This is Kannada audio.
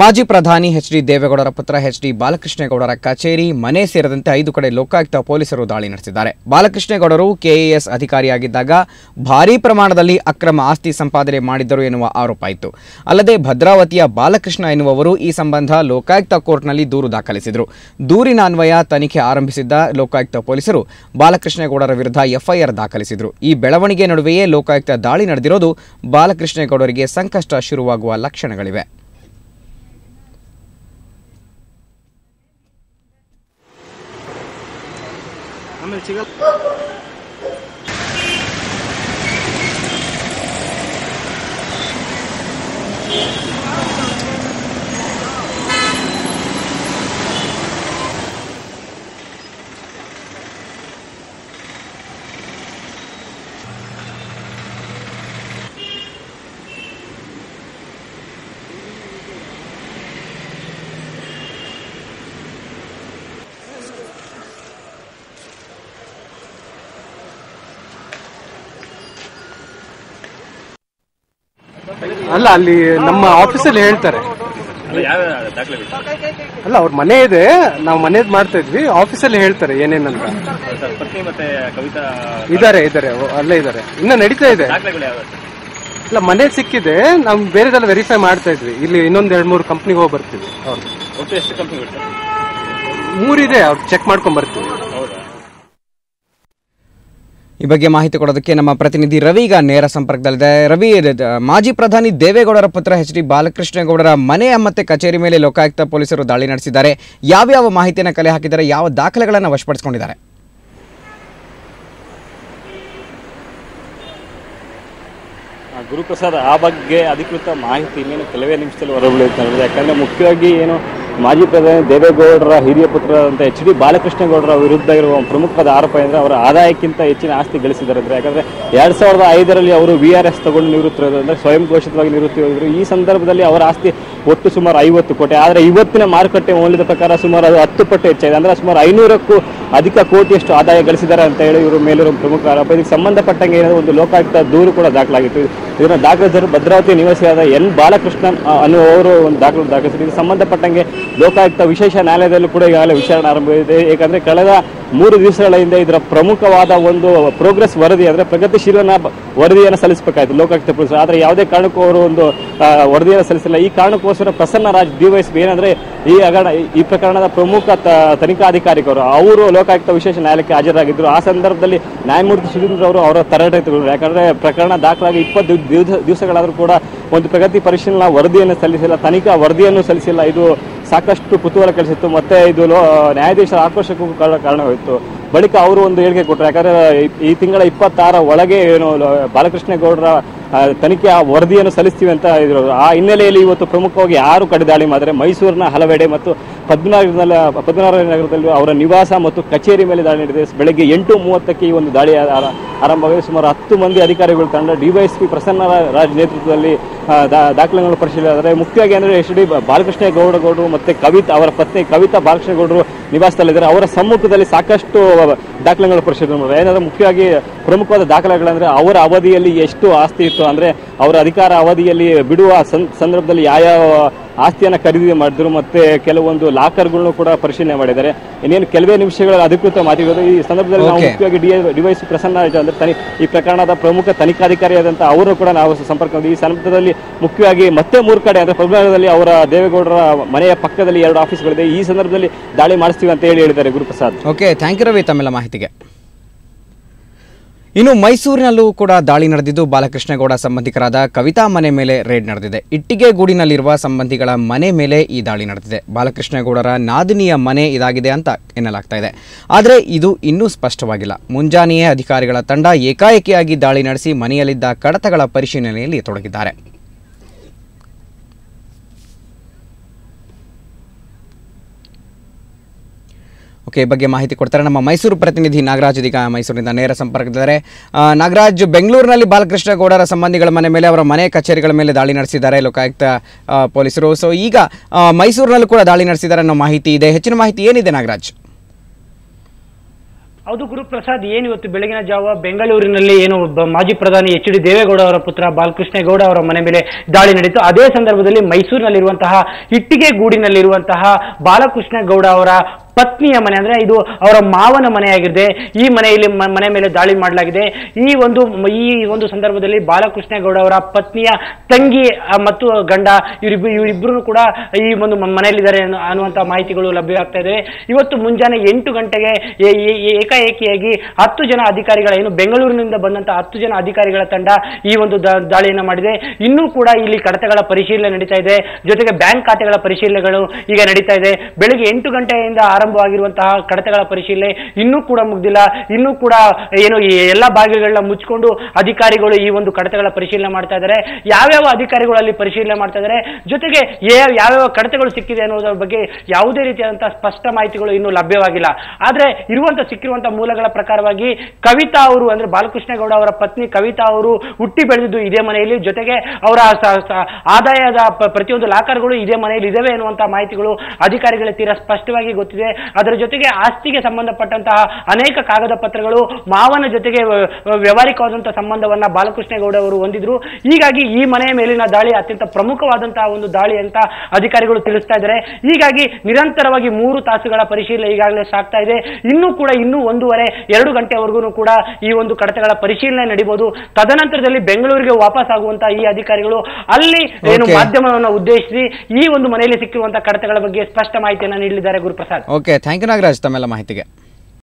ಮಾಜಿ ಪ್ರಧಾನಿ ಎಚ್ಡಿ ದೇವೆ ಗೌಡರ ಪುತ್ರ ಎಚ್ಡಿ ಬಾಲಕೃಷ್ಣ ಗೌಡರ ಕಚೇರಿ ಮನೆ ಸೇರಿದಂತೆ 5 ಕಡೆ ಲೋಕಾಯುಕ್ತ ಪೊಲೀಸರು ದಾಳಿ ನಡೆಸಿದ್ದಾರೆ. ಬಾಲಕೃಷ್ಣ ಗೌಡರು ಕೆಎಎಸ್ ಅಧಿಕಾರಿಯಾಗಿದ್ದಾಗ ಭಾರೀ ಪ್ರಮಾಣದಲ್ಲಿ ಅಕ್ರಮ ಆಸ್ತಿ ಸಂಪಾದನೆ ಮಾಡಿದ್ದರು ಎನ್ನುವ ಆರೋಪ ಇತ್ತು. ಅಲ್ಲದೆ ಭದ್ರಾವತಿಯ ಬಾಲಕೃಷ್ಣ ಎನ್ನುವವರು ಈ ಸಂಬಂಧ ಲೋಕಾಯುಕ್ತ ಕೋರ್ಟ್ನಲ್ಲಿ ದೂರು ದಾಖಲಿಸಿದರು. ದೂರಿನ ಅನ್ವಯ ತನಿಖೆ ಆರಂಭಿಸಿದ್ದ ಲೋಕಾಯುಕ್ತ ಪೊಲೀಸರು ಬಾಲಕೃಷ್ಣ ಗೌಡರ ವಿರುದ್ಧ ಎಫ್ಐಆರ್ ದಾಖಲಿಸಿದರು. ಈ ಬೆಳವಣಿಗೆ ನಡುವೆಯೇ ಲೋಕಾಯುಕ್ತ ದಾಳಿ ನಡೆದಿರೋದು ಬಾಲಕೃಷ್ಣ ಗೌಡರಿಗೆ ಸಂಕಷ್ಟ ಶುರುವಾಗುವ ಲಕ್ಷಣಗಳಿವೆ. ಅಲ್ಲ, ಅಲ್ಲಿ ನಮ್ಮ ಆಫೀಸಲ್ಲಿ ಹೇಳ್ತಾರೆ. ಅಲ್ಲ, ಅವ್ರ ಮನೆ ಇದೆ, ನಾವು ಮನೇದ್ ಮಾಡ್ತಾ ಇದ್ವಿ. ಆಫೀಸಲ್ಲಿ ಹೇಳ್ತಾರೆ ಏನೇನಂತ. ಇದಾರೆ ಇದಾರೆ ಅಲ್ಲೇ ಇದಾರೆ, ಇನ್ನ ನಡೀತಾ ಇದೆ. ಇಲ್ಲ, ಮನೆ ಸಿಕ್ಕಿದೆ, ನಾವು ಬೇರೆದೆಲ್ಲ ವೆರಿಫೈ ಮಾಡ್ತಾ ಇದ್ವಿ. ಇಲ್ಲಿ ಇನ್ನೊಂದ್ 2-3 ಕಂಪ್ನಿಗೆ ಹೋಗಿ ಬರ್ತೀವಿ. ಅವ್ರದ್ದು 3 ಇದೆ, ಅವ್ರು ಚೆಕ್ ಮಾಡ್ಕೊಂಡ್ ಬರ್ತೀವಿ. ಈ ಬಗ್ಗೆ ಮಾಹಿತಿ ಕೊಡೋದಕ್ಕೆ ನಮ್ಮ ಪ್ರತಿನಿಧಿ ರವಿ ಈಗ ನೇರ ಸಂಪರ್ಕದಲ್ಲಿದೆ. ರವಿ, ಮಾಜಿ ಪ್ರಧಾನಿ ದೇವೇಗೌಡರ ಪುತ್ರ ಎಚ್ ಡಿ ಬಾಲಕೃಷ್ಣ ಗೌಡರ ಮನೆ ಮತ್ತೆ ಕಚೇರಿ ಮೇಲೆ ಲೋಕಾಯುಕ್ತ ಪೊಲೀಸರು ದಾಳಿ ನಡೆಸಿದ್ದಾರೆ. ಯಾವ್ಯಾವ ಮಾಹಿತಿಯನ್ನು ಕಲೆ ಹಾಕಿದ್ದಾರೆ? ಯಾವ ದಾಖಲೆಗಳನ್ನು ವಶಪಡಿಸಿಕೊಂಡಿದ್ದಾರೆ? ಗುರುಪ್ರಸಾದ್, ಆ ಬಗ್ಗೆ ಅಧಿಕೃತ ಮಾಹಿತಿ ಇನ್ನೇನು ಕೆಲವೇ ನಿಮಿಷದಲ್ಲಿ ಹೊರಬೀಳುತ್ತೆ. ಯಾಕಂದರೆ ಮುಖ್ಯವಾಗಿ ಏನು ಮಾಜಿ ಪ್ರಧಾನಿ ದೇವೇಗೌಡರ ಹಿರಿಯ ಪುತ್ರರಾದಂಥ ಎಚ್ ಡಿ ಬಾಲಕೃಷ್ಣ ಗೌಡರ ವಿರುದ್ಧ ಇರುವ ಪ್ರಮುಖವಾದ ಆರೋಪ ಏನಂದರೆ ಅವರ ಆದಾಯಕ್ಕಿಂತ ಹೆಚ್ಚಿನ ಆಸ್ತಿ ಗಳಿಸಿದ್ದಾರೆ. ಯಾಕಂದರೆ 2005ರಲ್ಲಿ ಅವರು VRS ತಗೊಂಡು ನಿವೃತ್ತಿರೋದ್ರಿಂದ ಸ್ವಯಂ ಘೋಷಿತವಾಗಿ ನಿವೃತ್ತಿ ಹೋಗಿದ್ರು. ಈ ಸಂದರ್ಭದಲ್ಲಿ ಅವರ ಆಸ್ತಿ ಒಟ್ಟು ಸುಮಾರು 50 ಕೋಟಿ. ಆದರೆ ಇವತ್ತಿನ ಮಾರುಕಟ್ಟೆ ಮೌಲ್ಯದ ಪ್ರಕಾರ ಸುಮಾರು ಅದು 10 ಪಟ್ಟು ಹೆಚ್ಚಾಗಿದೆ. ಅಂದರೆ ಸುಮಾರು 500ಕ್ಕೂ ಅಧಿಕ ಕೋಟಿಯಷ್ಟು ಆದಾಯ ಗಳಿಸಿದ್ದಾರೆ ಅಂತ ಹೇಳಿ ಇವರು ಮೇಲಿರುವ ಪ್ರಮುಖ ಆರೋಪ. ಇದಕ್ಕೆ ಸಂಬಂಧಪಟ್ಟಂಗೆ ಏನಾದರೂ ಒಂದು ಲೋಕಾಯುಕ್ತ ದೂರು ಕೂಡ ದಾಖಲಾಗಿತ್ತು. ಇದನ್ನು ದಾಖಲಿಸಿದರು ಭದ್ರಾವತಿ ನಿವಾಸಿಯಾದ ಎನ್ ಬಾಲಕೃಷ್ಣನ್ ಅನ್ನುವರು ಒಂದು ದಾಖಲಿಸಿದರು. ಇದಕ್ಕೆ ಸಂಬಂಧಪಟ್ಟಂಗೆ ಲೋಕಾಯುಕ್ತ ವಿಶೇಷ ನ್ಯಾಯಾಲಯದಲ್ಲೂ ಕೂಡ ಈಗಾಗಲೇ ವಿಚಾರಣೆ ಆರಂಭವಾಗಿದೆ. ಏಕೆಂದರೆ ಕಳೆದ 3 ದಿವಸಗಳ ಹಿಂದೆ ಇದರ ಪ್ರಮುಖವಾದ ಒಂದು ಪ್ರೋಗ್ರೆಸ್ ವರದಿ, ಅಂದರೆ ಪ್ರಗತಿಶೀಲನ ವರದಿಯನ್ನು ಸಲ್ಲಿಸಬೇಕಾಯಿತು ಲೋಕಾಯುಕ್ತ ಪೊಲೀಸರು. ಆದರೆ ಯಾವುದೇ ಕಾರಣಕ್ಕೂ ಅವರು ಒಂದು ವರದಿಯನ್ನು ಸಲ್ಲಿಸಿಲ್ಲ. ಈ ಕಾರಣಕ್ಕೋಸ್ಕರ ಪ್ರಸನ್ನರಾಜ್ DYSP ಏನಂದರೆ ಈ ಪ್ರಕರಣದ ಪ್ರಮುಖ ತನಿಖಾಧಿಕಾರಿಗಳು ಅವರು ಲೋಕಾಯುಕ್ತ ವಿಶೇಷ ನ್ಯಾಯಾಲಯಕ್ಕೆ ಹಾಜರಾಗಿದ್ದರು. ಆ ಸಂದರ್ಭದಲ್ಲಿ ನ್ಯಾಯಮೂರ್ತಿ ಸುಧೀಂದ್ರ ಅವರು ಅವರ ತರಟೆ ತಗೊಂಡರು. ಯಾಕಂದರೆ ಪ್ರಕರಣ ದಾಖಲಾಗಿ 20 ದಿವಸಗಳಾದರೂ ಕೂಡ ಒಂದು ಪ್ರಗತಿ ಪರಿಶೀಲನಾ ವರದಿಯನ್ನು ಸಲ್ಲಿಸಿಲ್ಲ, ತನಿಖಾ ವರದಿಯನ್ನು ಸಲ್ಲಿಸಿಲ್ಲ. ಇದು ಸಾಕಷ್ಟು ಕುತೂಹಲ ಕಳಿಸಿತ್ತು. ಮತ್ತೆ ಇದು ನ್ಯಾಯಾಧೀಶರ ಆಕ್ರೋಶಕ್ಕೂ ಕಾರಣವಾಯಿತು. ಬಳಿಕ ಅವರು ಒಂದು ಹೇಳಿಕೆ ಕೊಟ್ಟರು. ಯಾಕಂದರೆ ಈ ತಿಂಗಳ 26 ಒಳಗೆ ಏನು ಬಾಲಕೃಷ್ಣ ಗೌಡರ ತನಿಖೆ ವರದಿಯನ್ನು ಸಲ್ಲಿಸ್ತೀವಿ ಅಂತ ಇದ್ರು. ಆ ಹಿನ್ನೆಲೆಯಲ್ಲಿ ಇವತ್ತು ಪ್ರಮುಖವಾಗಿ 6 ಕಡೆ ದಾಳಿ ಮಾಡಿದರೆ ಮೈಸೂರಿನ ಹಲವೆಡೆ ಮತ್ತು ಪದ್ಮನಾಭನಗರದಲ್ಲಿ ಅವರ ನಿವಾಸ ಮತ್ತು ಕಚೇರಿ ಮೇಲೆ ದಾಳಿ ನಡೆದಿದೆ. ಬೆಳಗ್ಗೆ 8:30ಕ್ಕೆ ಈ ಒಂದು ದಾಳಿ ಆರಂಭವಾಗಿ ಸುಮಾರು 10 ಮಂದಿ ಅಧಿಕಾರಿಗಳು ತಂಡ DYSP ಪ್ರಸನ್ನರಾಜ್ ನೇತೃತ್ವದಲ್ಲಿ ದಾಖಲೆಗಳನ್ನು ಪರಿಶೀಲನೆ. ಆದರೆ ಮುಖ್ಯವಾಗಿ ಅಂದರೆ ಎಚ್ ಡಿ ಬಾಲಕೃಷ್ಣ ಗೌಡರು ಮತ್ತು ಕವಿತಾ, ಅವರ ಪತ್ನಿ ಕವಿತಾ ಬಾಲಕೃಷ್ಣ ಗೌಡರು ನಿವಾಸದಲ್ಲಿದ್ದಾರೆ. ಅವರ ಸಮ್ಮುಖದಲ್ಲಿ ಸಾಕಷ್ಟು ದಾಖಲೆಗಳು ಪರಿಶೀಲನೆ ಮಾಡಿದ್ದಾರೆ. ಏನಾದರೂ ಮುಖ್ಯವಾಗಿ ಪ್ರಮುಖವಾದ ದಾಖಲೆಗಳಂದರೆ ಅವರ ಅವಧಿಯಲ್ಲಿ ಎಷ್ಟು ಆಸ್ತಿ ಇತ್ತು, ಅಂದರೆ ಅವರ ಅಧಿಕಾರ ಅವಧಿಯಲ್ಲಿ ಬಿಡುವ ಸಂದರ್ಭದಲ್ಲಿ ಯಾವ ಆಸ್ತಿಯನ್ನು ಖರೀದಿ ಮಾಡಿದ್ರು, ಮತ್ತು ಕೆಲವೊಂದು ಲಾಕರ್ಗಳನ್ನು ಕೂಡ ಪರಿಶೀಲನೆ ಮಾಡಿದ್ದಾರೆ. ಇನ್ನೇನು ಕೆಲವೇ ನಿಮಿಷಗಳ ಅಧಿಕೃತ ಮಾತಿಗಳು. ಈ ಸಂದರ್ಭದಲ್ಲಿ ನಾವು ಮುಖ್ಯವಾಗಿ DYSP ಪ್ರಸನ್ನರಾಜ್ ಅಂದರೆ ಈ ಪ್ರಕರಣದ ಪ್ರಮುಖ ತನಿಖಾಧಿಕಾರಿಯಾದಂಥ ಅವರು ಕೂಡ ನಾವು ಸಂಪರ್ಕ. ಈ ಸಂದರ್ಭದಲ್ಲಿ ಮುಖ್ಯವಾಗಿ ಮತ್ತೆ 3 ಕಡೆ, ಅಂದರೆ ಪದ್ಮನಾಭದಲ್ಲಿ ಅವರ ದೇವೇಗೌಡರ ಮನೆಯ ಪಕ್ಕದಲ್ಲಿ 2 ಆಫೀಸ್ಗಳಿದೆ. ಈ ಸಂದರ್ಭದಲ್ಲಿ ದಾಳಿ ಮಾಡಿಸ್ತೀವಿ ಅಂತ ಹೇಳಿದ್ದಾರೆ Guruprasad. Okay, thank you Ravi ತಮ್ಮೆಲ್ಲ ಮಾಹಿತಿಗೆ. ಇನ್ನು ಮೈಸೂರಿನಲ್ಲೂ ಕೂಡ ದಾಳಿ ನಡೆದಿದ್ದು ಬಾಲಕೃಷ್ಣ ಗೌಡ ಸಂಬಂಧಿಕರಾದ ಕವಿತಾ ಮನೆ ಮೇಲೆ ರೇಡ್ ನಡೆದಿದೆ. ಇಟ್ಟಿಗೆಗೂಡಿನಲ್ಲಿರುವ ಸಂಬಂಧಿಗಳ ಮನೆ ಮೇಲೆ ಈ ದಾಳಿ ನಡೆದಿದೆ. ಬಾಲಕೃಷ್ಣ ಗೌಡರ ನಾದಿನಿಯ ಮನೆ ಇದಾಗಿದೆ ಅಂತ ಎನ್ನಲಾಗ್ತಾ ಇದೆ. ಆದರೆ ಇದು ಇನ್ನೂ ಸ್ಪಷ್ಟವಾಗಿಲ್ಲ. ಮುಂಜಾನೆಯೇ ಅಧಿಕಾರಿಗಳ ತಂಡ ಏಕಾಏಕಿಯಾಗಿ ದಾಳಿ ನಡೆಸಿ ಮನೆಯಲ್ಲಿದ್ದ ಕಡತಗಳ ಪರಿಶೀಲನೆಯಲ್ಲಿ ತೊಡಗಿದ್ದಾರೆ. ಈ ಬಗ್ಗೆ ಮಾಹಿತಿ ಕೊಡ್ತಾರೆ ನಮ್ಮ ಮೈಸೂರು ಪ್ರತಿನಿಧಿ ನಾಗರಾಜ್. ಇದೀಗ ಮೈಸೂರಿನಿಂದ ನೇರ ಸಂಪರ್ಕದಲ್ಲಿದ್ದಾರೆ. ನಾಗರಾಜ್, ಬೆಂಗಳೂರಿನಲ್ಲಿ ಬಾಲಕೃಷ್ಣ ಗೌಡರ ಸಂಬಂಧಿಗಳ ಮನೆ ಮೇಲೆ, ಅವರ ಮನೆ ಕಚೇರಿಗಳ ಮೇಲೆ ದಾಳಿ ನಡೆಸಿದ್ದಾರೆ ಲೋಕಾಯುಕ್ತ ಪೊಲೀಸರು. ಸೊ ಈಗ ಮೈಸೂರಿನಲ್ಲೂ ಕೂಡ ದಾಳಿ ನಡೆಸಿದ್ದಾರೆ ಅನ್ನೋ ಮಾಹಿತಿ ಇದೆ. ಹೆಚ್ಚಿನ ಮಾಹಿತಿ ಏನಿದೆ ನಾಗರಾಜ್? ಹೌದು ಗುರುಪ್ರಸಾದ್, ಏನು ಇವತ್ತು ಬೆಳಗಿನ ಜಾವ ಬೆಂಗಳೂರಿನಲ್ಲಿ ಏನು ಮಾಜಿ ಪ್ರಧಾನಿ ಎಚ್ಡಿ ದೇವೆ ಗೌಡ ಅವರ ಪುತ್ರ ಬಾಲಕೃಷ್ಣ ಗೌಡ ಅವರ ಮನೆ ಮೇಲೆ ದಾಳಿ ನಡೆಯಿತು. ಅದೇ ಸಂದರ್ಭದಲ್ಲಿ ಮೈಸೂರಿನಲ್ಲಿರುವಂತಹ ಇಟ್ಟಿಗೆ ಗೂಡಿನಲ್ಲಿರುವಂತಹ ಬಾಲಕೃಷ್ಣ ಗೌಡ ಅವರ ಪತ್ನಿಯ ಮನೆ, ಅಂದ್ರೆ ಇದು ಅವರ ಮಾವನ ಮನೆಯಾಗಿದೆ, ಈ ಮನೆಯಲ್ಲಿ ಮನೆ ಮೇಲೆ ದಾಳಿ ಮಾಡಲಾಗಿದೆ. ಈ ಒಂದು ಸಂದರ್ಭದಲ್ಲಿ ಬಾಲಕೃಷ್ಣ ಗೌಡ ಅವರ ಪತ್ನಿಯ ತಂಗಿ ಮತ್ತು ಗಂಡ ಇವರಿಬ್ಬರೂ ಕೂಡ ಈ ಒಂದು ಮನೆಯಲ್ಲಿದ್ದಾರೆ ಅನ್ನುವಂತ ಮಾಹಿತಿಗಳು ಲಭ್ಯವಾಗ್ತಾ ಇದ್ದಾವೆ. ಇವತ್ತು ಮುಂಜಾನೆ 8 ಗಂಟೆಗೆ ಏಕಾಏಕಿಯಾಗಿ 10 ಜನ ಅಧಿಕಾರಿಗಳ ಬೆಂಗಳೂರಿನಿಂದ ಬಂದಂತಹ 10 ಜನ ಅಧಿಕಾರಿಗಳ ತಂಡ ಈ ಒಂದು ದಾಳಿಯನ್ನು ಮಾಡಿದೆ. ಇನ್ನೂ ಕೂಡ ಇಲ್ಲಿ ಕಡತಗಳ ಪರಿಶೀಲನೆ ನಡೀತಾ ಇದೆ, ಜೊತೆಗೆ ಬ್ಯಾಂಕ್ ಖಾತೆಗಳ ಪರಿಶೀಲನೆಗಳು ಈಗ ನಡೀತಾ ಇದೆ. ಬೆಳಗ್ಗೆ 8 ಗಂಟೆಯಿಂದ ಆರಂಭವಾಗಿರುವಂತಹ ಕಡತಗಳ ಪರಿಶೀಲನೆ ಇನ್ನೂ ಕೂಡ ಮುಗ್ದಿಲ್ಲ. ಇನ್ನೂ ಕೂಡ ಏನು ಎಲ್ಲಾ ಭಾಗಗಳನ್ನ ಮುಚ್ಚಿಕೊಂಡು ಅಧಿಕಾರಿಗಳು ಈ ಒಂದು ಕಡತಗಳ ಪರಿಶೀಲನೆ ಮಾಡ್ತಾ ಇದ್ದಾರೆ. ಯಾವ್ಯಾವ ಅಧಿಕಾರಿಗಳು ಅಲ್ಲಿ ಪರಿಶೀಲನೆ ಮಾಡ್ತಾ ಇದ್ದಾರೆ, ಜೊತೆಗೆ ಯಾವ್ಯಾವ ಕಡತಗಳು ಸಿಕ್ಕಿದೆ ಅನ್ನೋದ್ರ ಬಗ್ಗೆ ಯಾವುದೇ ರೀತಿಯಾದಂತಹ ಸ್ಪಷ್ಟ ಮಾಹಿತಿಗಳು ಇನ್ನೂ ಲಭ್ಯವಾಗಿಲ್ಲ. ಆದ್ರೆ ಸಿಕ್ಕಿರುವಂತಹ ಮೂಲಗಳ ಪ್ರಕಾರವಾಗಿ ಕವಿತಾ ಅವರು, ಅಂದ್ರೆ ಬಾಲಕೃಷ್ಣ ಗೌಡ ಅವರ ಪತ್ನಿ ಕವಿತಾ ಅವರು ಹುಟ್ಟಿ ಬೆಳೆದಿದ್ದು ಇದೇ ಮನೆಯಲ್ಲಿ, ಜೊತೆಗೆ ಅವರ ಆದಾಯದ ಪ್ರತಿಯೊಂದು ಲಾಕರ್ಗಳು ಇದೇ ಮನೆಯಲ್ಲಿ ಇದಾವೆ ಎನ್ನುವಂತಹ ಮಾಹಿತಿಗಳು ಅಧಿಕಾರಿಗಳ ತೀರಾ ಸ್ಪಷ್ಟವಾಗಿ ಗೊತ್ತಿದೆ. ಅದರ ಜೊತೆಗೆ ಆಸ್ತಿಗೆ ಸಂಬಂಧಪಟ್ಟಂತಹ ಅನೇಕ ಕಾಗದ ಪತ್ರಗಳು, ಮಾವನ ಜೊತೆಗೆ ವ್ಯವಹಾರಿಕವಾದಂತಹ ಸಂಬಂಧವನ್ನ ಬಾಲಕೃಷ್ಣ ಗೌಡ ಅವರು ಹೊಂದಿದ್ರು. ಹೀಗಾಗಿ ಈ ಮನೆಯ ಮೇಲಿನ ದಾಳಿ ಅತ್ಯಂತ ಪ್ರಮುಖವಾದಂತಹ ಒಂದು ದಾಳಿ ಅಂತ ಅಧಿಕಾರಿಗಳು ತಿಳಿಸ್ತಾ ಇದ್ದಾರೆ. ಹೀಗಾಗಿ ನಿರಂತರವಾಗಿ 3 ತಾಸುಗಳ ಪರಿಶೀಲನೆ ಈಗಾಗಲೇ ಸಾಕ್ತಾ ಇದೆ. ಇನ್ನೂ ಕೂಡ 1.5-2 ಗಂಟೆವರೆಗೂ ಕೂಡ ಈ ಒಂದು ಕಡತಗಳ ಪರಿಶೀಲನೆ ನಡೀಬಹುದು. ತದನಂತರದಲ್ಲಿ ಬೆಂಗಳೂರಿಗೆ ವಾಪಸ್ ಆಗುವಂತಹ ಈ ಅಧಿಕಾರಿಗಳು ಅಲ್ಲಿ ಏನು ಮಾಧ್ಯಮವನ್ನು ಉದ್ದೇಶಿಸಿ ಈ ಒಂದು ಮನೆಯಲ್ಲಿ ಸಿಕ್ಕಿರುವಂತಹ ಕಡತಗಳ ಬಗ್ಗೆ ಸ್ಪಷ್ಟ ಮಾಹಿತಿಯನ್ನು ನೀಡಲಿದ್ದಾರೆ. Guruprasad, okay, thank you Nagaraj ತಮ್ಮೆಲ್ಲ ಮಾಹಿತಿಗೆ.